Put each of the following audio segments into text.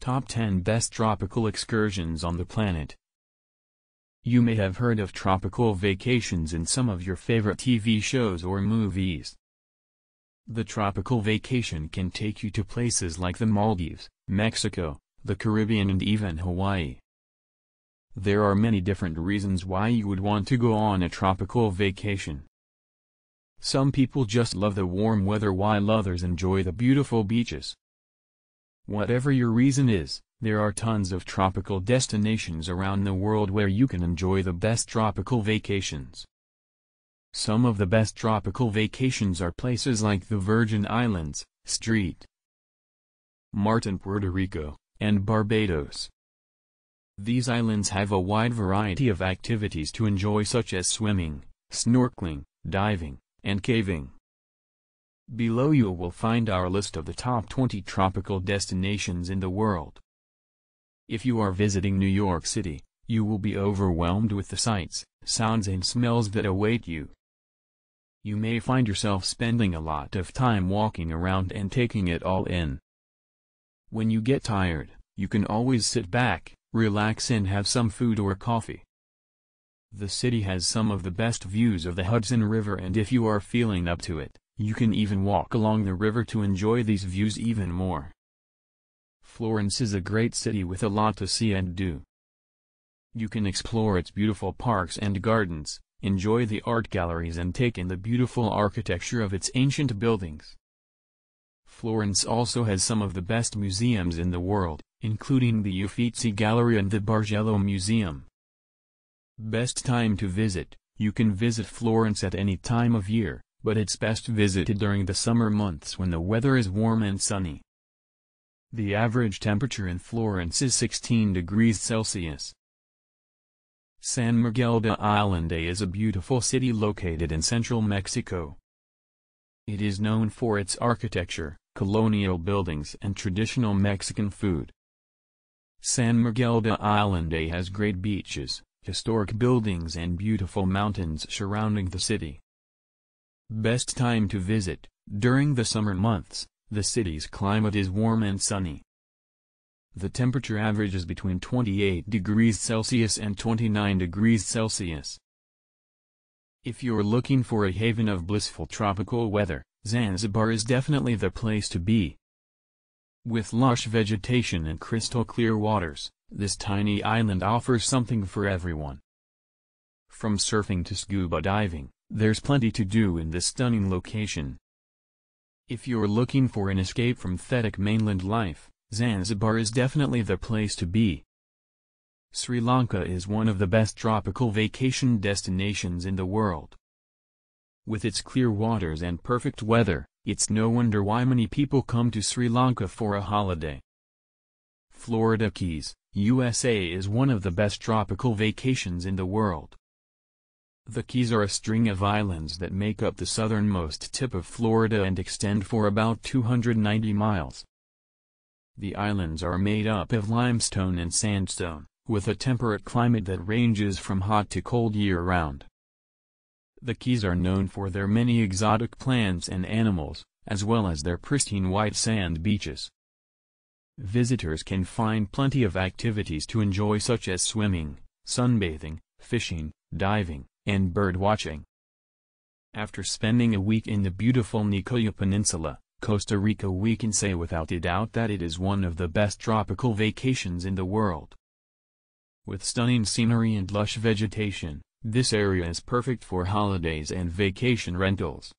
Top 10 Best Tropical Excursions on the Planet. You may have heard of tropical vacations in some of your favorite TV shows or movies. The tropical vacation can take you to places like the Maldives, Mexico, the Caribbean and even Hawaii. There are many different reasons why you would want to go on a tropical vacation. Some people just love the warm weather while others enjoy the beautiful beaches. Whatever your reason is, there are tons of tropical destinations around the world where you can enjoy the best tropical vacations. Some of the best tropical vacations are places like the Virgin Islands, St. Martin, Puerto Rico, and Barbados. These islands have a wide variety of activities to enjoy such as swimming, snorkeling, diving, and caving. Below you will find our list of the top 20 tropical destinations in the world. If you are visiting New York City, you will be overwhelmed with the sights, sounds and smells that await you. You may find yourself spending a lot of time walking around and taking it all in. When you get tired, you can always sit back, relax and have some food or coffee. The city has some of the best views of the Hudson River, and if you are feeling up to it, you can even walk along the river to enjoy these views even more. Florence is a great city with a lot to see and do. You can explore its beautiful parks and gardens, enjoy the art galleries and take in the beautiful architecture of its ancient buildings. Florence also has some of the best museums in the world, including the Uffizi Gallery and the Bargello Museum. Best time to visit: you can visit Florence at any time of year, but it's best visited during the summer months when the weather is warm and sunny. The average temperature in Florence is 16 degrees Celsius. San Miguel de Allende is a beautiful city located in central Mexico. It is known for its architecture, colonial buildings and traditional Mexican food. San Miguel de Allende has great beaches, historic buildings and beautiful mountains surrounding the city. Best time to visit: during the summer months, the city's climate is warm and sunny. The temperature averages between 28 degrees Celsius and 29 degrees Celsius. If you're looking for a haven of blissful tropical weather, Zanzibar is definitely the place to be. With lush vegetation and crystal clear waters, this tiny island offers something for everyone. From surfing to scuba diving, there's plenty to do in this stunning location. If you're looking for an escape from hectic mainland life, Zanzibar is definitely the place to be. Sri Lanka is one of the best tropical vacation destinations in the world. With its clear waters and perfect weather, it's no wonder why many people come to Sri Lanka for a holiday. Florida Keys, USA is one of the best tropical vacations in the world. The Keys are a string of islands that make up the southernmost tip of Florida and extend for about 290 miles. The islands are made up of limestone and sandstone, with a temperate climate that ranges from hot to cold year-round. The Keys are known for their many exotic plants and animals, as well as their pristine white sand beaches. Visitors can find plenty of activities to enjoy such as swimming, sunbathing, fishing, diving, and bird watching. After spending a week in the beautiful Nicoya Peninsula, Costa Rica, we can say without a doubt that it is one of the best tropical vacations in the world. With stunning scenery and lush vegetation, this area is perfect for holidays and vacation rentals.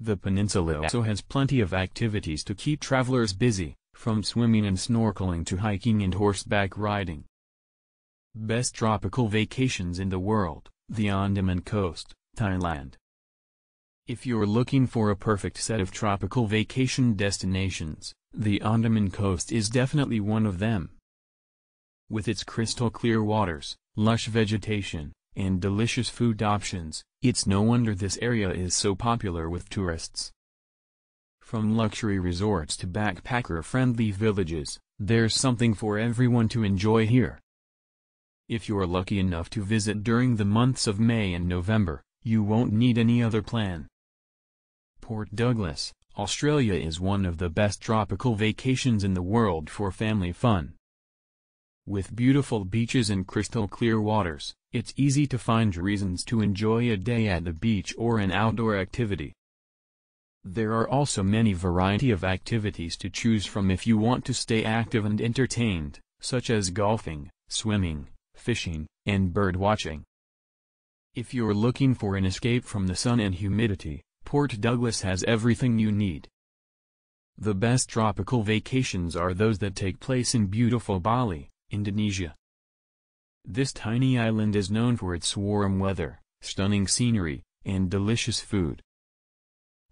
The peninsula also has plenty of activities to keep travelers busy, from swimming and snorkeling to hiking and horseback riding. Best tropical vacations in the world: the Andaman Coast, Thailand. If you're looking for a perfect set of tropical vacation destinations, the Andaman Coast is definitely one of them. With its crystal clear waters, lush vegetation, and delicious food options, it's no wonder this area is so popular with tourists. From luxury resorts to backpacker-friendly villages, there's something for everyone to enjoy here. If you're lucky enough to visit during the months of May and November, you won't need any other plan. Port Douglas, Australia is one of the best tropical vacations in the world for family fun. With beautiful beaches and crystal clear waters, it's easy to find reasons to enjoy a day at the beach or an outdoor activity. There are also many variety of activities to choose from if you want to stay active and entertained, such as golfing, swimming, fishing, and bird watching. If you're looking for an escape from the sun and humidity, Port Douglas has everything you need. The best tropical vacations are those that take place in beautiful Bali, Indonesia. This tiny island is known for its warm weather, stunning scenery, and delicious food.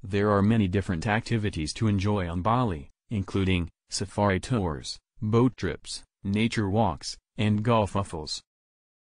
There are many different activities to enjoy on Bali, including safari tours, boat trips, nature walks, and golf outings.